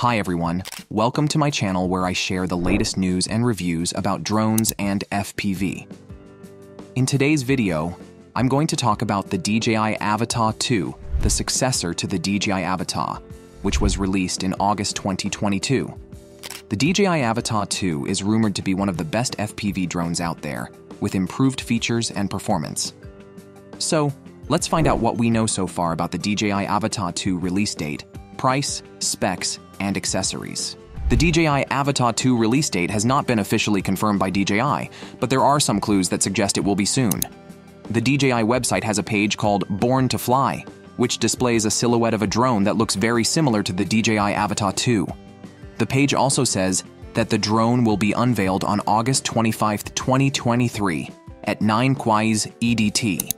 Hi everyone, welcome to my channel where I share the latest news and reviews about drones and FPV. In today's video, I'm going to talk about the DJI Avata 2, the successor to the DJI Avata, which was released in August 2022. The DJI Avata 2 is rumored to be one of the best FPV drones out there, with improved features and performance. So, let's find out what we know so far about the DJI Avata 2 release date, price, specs, and accessories. The DJI Avata 2 release date has not been officially confirmed by DJI, but there are some clues that suggest it will be soon. The DJI website has a page called Born to Fly, which displays a silhouette of a drone that looks very similar to the DJI Avata 2. The page also says that the drone will be unveiled on August 25, 2023 at 9:00 EDT.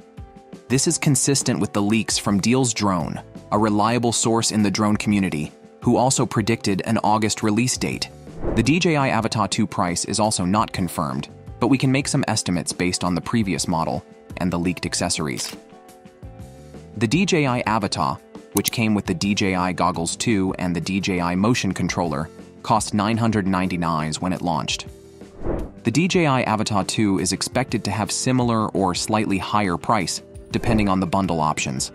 This is consistent with the leaks from Deals Drone, a reliable source in the drone community, who also predicted an August release date. The DJI Avata 2 price is also not confirmed, but we can make some estimates based on the previous model and the leaked accessories. The DJI Avata, which came with the DJI Goggles 2 and the DJI Motion Controller, cost $999 when it launched. The DJI Avata 2 is expected to have similar or slightly higher price, depending on the bundle options.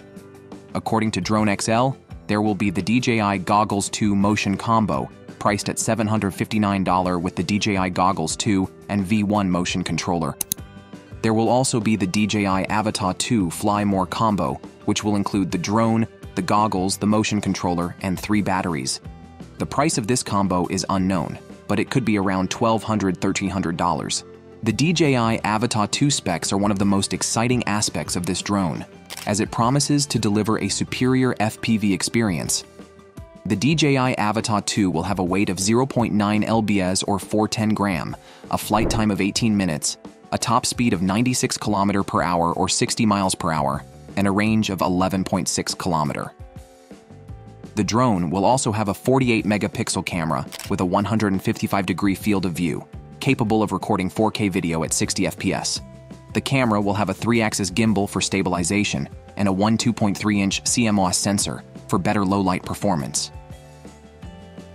According to Drone XL, there will be the DJI Goggles 2 Motion Combo, priced at $759 with the DJI Goggles 2 and V1 Motion Controller. There will also be the DJI Avata 2 Fly More Combo, which will include the drone, the goggles, the motion controller, and 3 batteries. The price of this combo is unknown, but it could be around $1,200, $1,300. The DJI Avata 2 specs are one of the most exciting aspects of this drone, as it promises to deliver a superior FPV experience. The DJI Avata 2 will have a weight of 0.9 lbs or 410 gram, a flight time of 18 minutes, a top speed of 96 km/h or 60 mph, and a range of 11.6 km. The drone will also have a 48-megapixel camera with a 155-degree field of view, capable of recording 4K video at 60 FPS. The camera will have a 3-axis gimbal for stabilization and a 2.3-inch CMOS sensor for better low-light performance.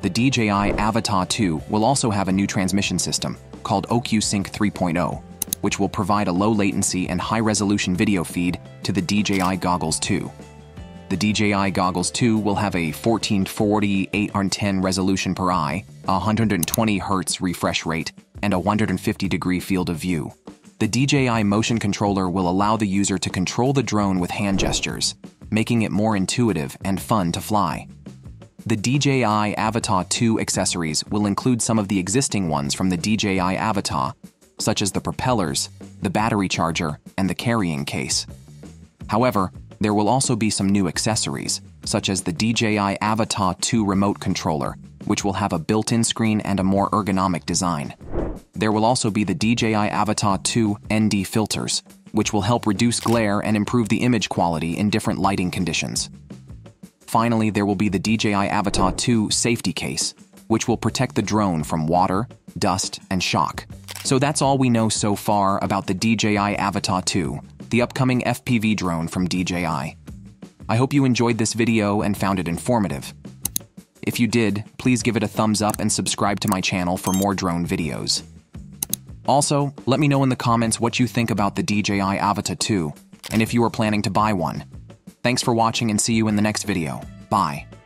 The DJI Avata 2 will also have a new transmission system called OcuSync 3.0, which will provide a low-latency and high-resolution video feed to the DJI Goggles 2. The DJI Goggles 2 will have a 1440x810 resolution per eye, a 120 Hz refresh rate, and a 150-degree field of view. The DJI Motion Controller will allow the user to control the drone with hand gestures, making it more intuitive and fun to fly. The DJI Avata 2 accessories will include some of the existing ones from the DJI Avata, such as the propellers, the battery charger, and the carrying case. However, there will also be some new accessories, such as the DJI Avata 2 remote controller, which will have a built-in screen and a more ergonomic design. There will also be the DJI Avata 2 ND filters, which will help reduce glare and improve the image quality in different lighting conditions. Finally, there will be the DJI Avata 2 safety case, which will protect the drone from water, dust, and shock. So that's all we know so far about the DJI Avata 2, the upcoming FPV drone from DJI. I hope you enjoyed this video and found it informative. If you did, please give it a thumbs up and subscribe to my channel for more drone videos. Also, let me know in the comments what you think about the DJI Avata 2, and if you are planning to buy one. Thanks for watching and see you in the next video. Bye.